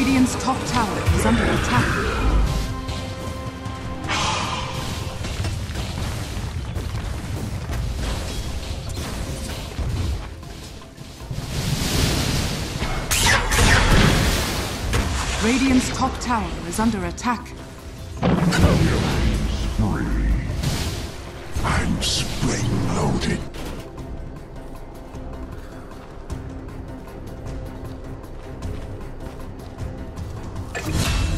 Radiant's top tower is under attack. Radiant's top tower is under attack. Free. I'm spring-loaded.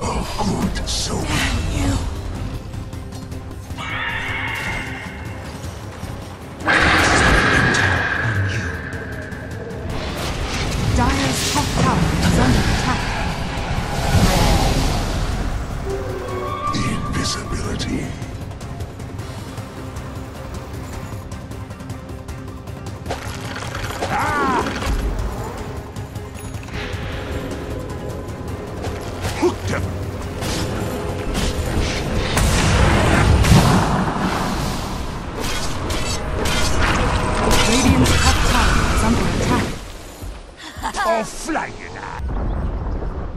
Oh, good, so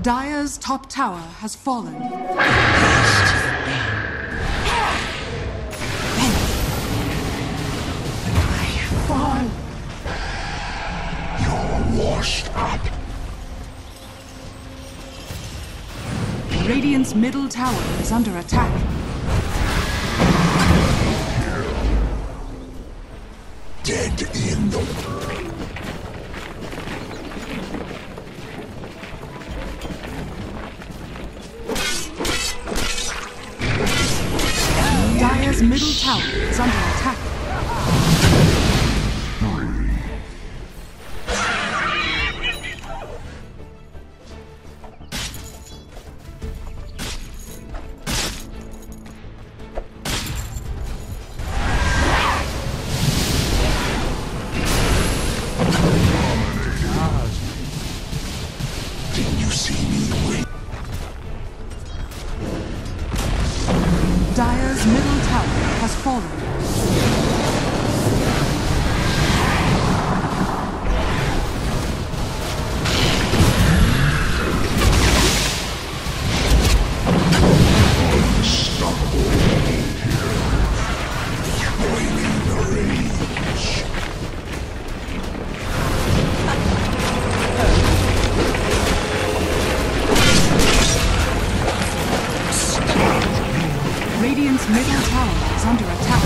Dire's top tower has fallen. You're washed up. Radiant's middle tower is under attack. Dead in the... Middle tower is under attack. Did you see me win? Dire's middle tower has fallen. Middle tower is under attack.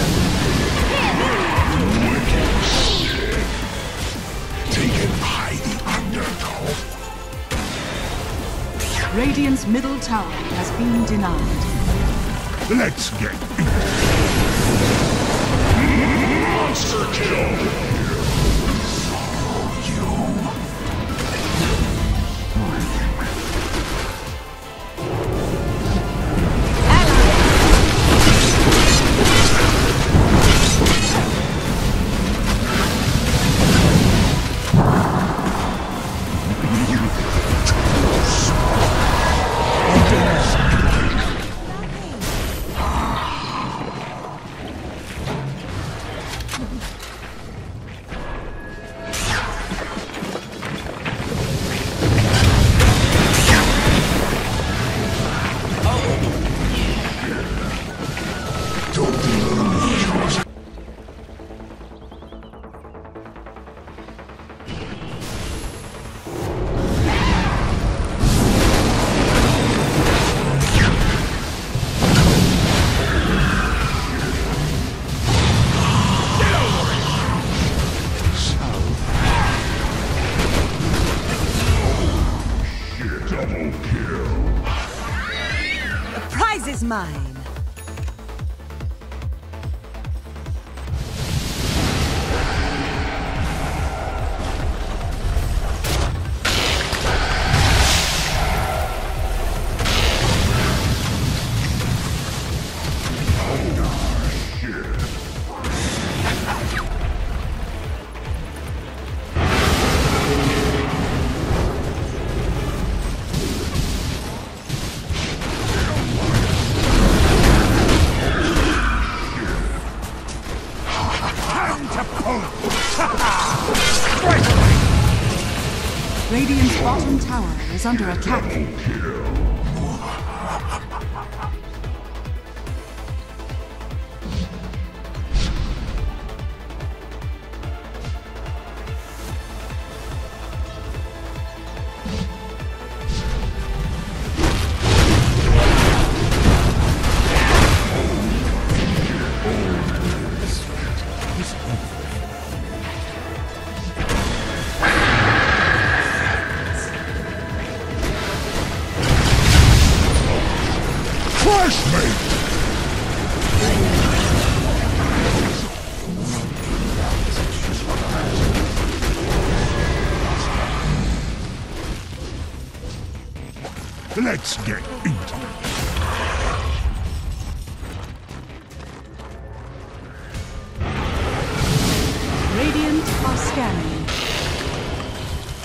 Taken by the undertow. Radiant's middle tower has been denied. Let's get it. Monster kill! Follow you. Mine. is under attack. Let's get into it. Radiant are scanning.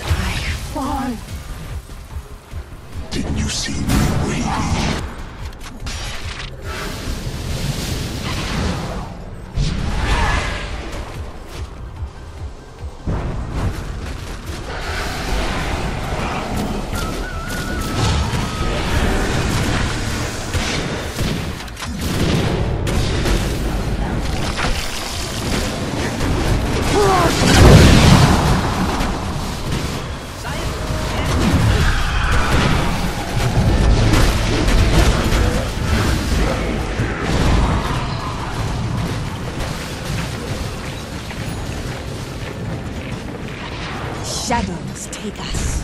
I fall. Didn't you see me waiting? Shadows take us.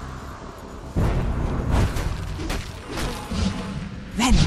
Vent.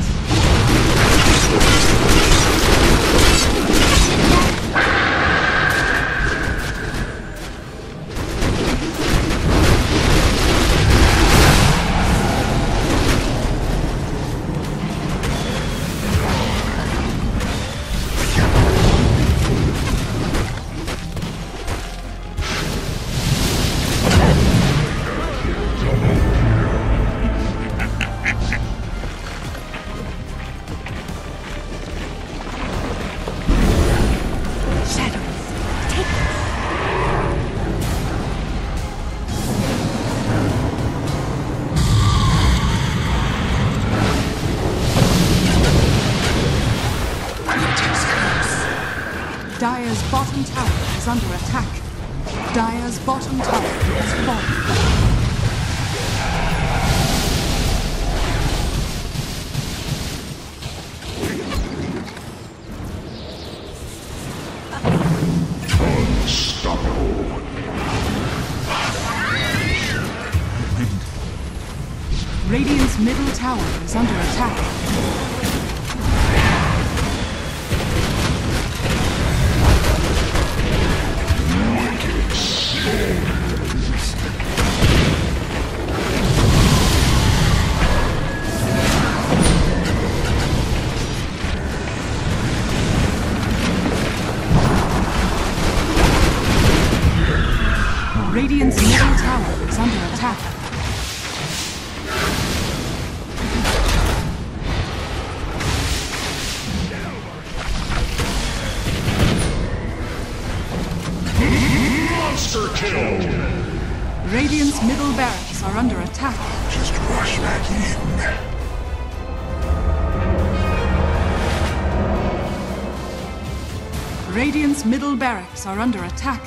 Dire's bottom tower is under attack. Dire's bottom tower has fallen. Unstoppable. Radiant's middle tower is under attack. Radiant's middle tower is under attack. Monster kill! Radiant's middle barracks are under attack. Just rush back in. Radiant's middle barracks are under attack.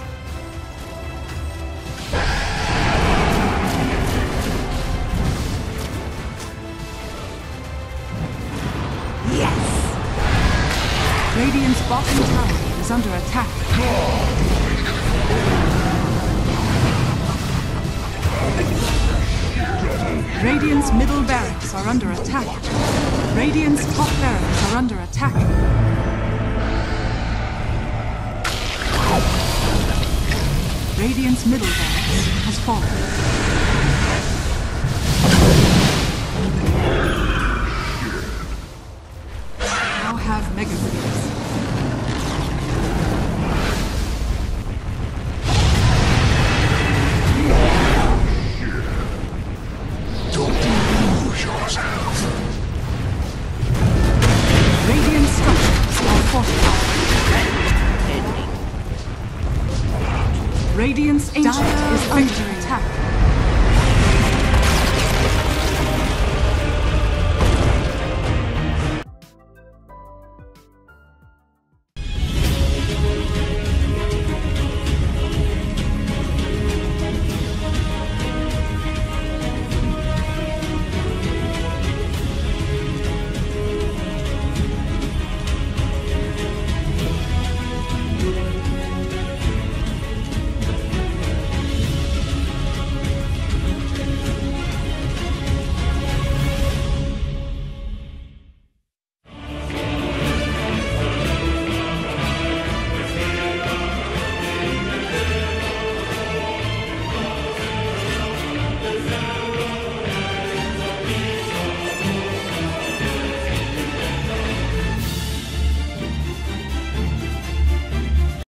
Radiant's bottom tower is under attack. Radiant's middle barracks are under attack. Radiant's top barracks are under attack. Radiant's middle barracks has fallen. Now have mega creeps. Radiant structures are fortified. Radiant's Ancient is under attack.